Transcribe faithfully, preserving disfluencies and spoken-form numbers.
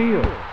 field.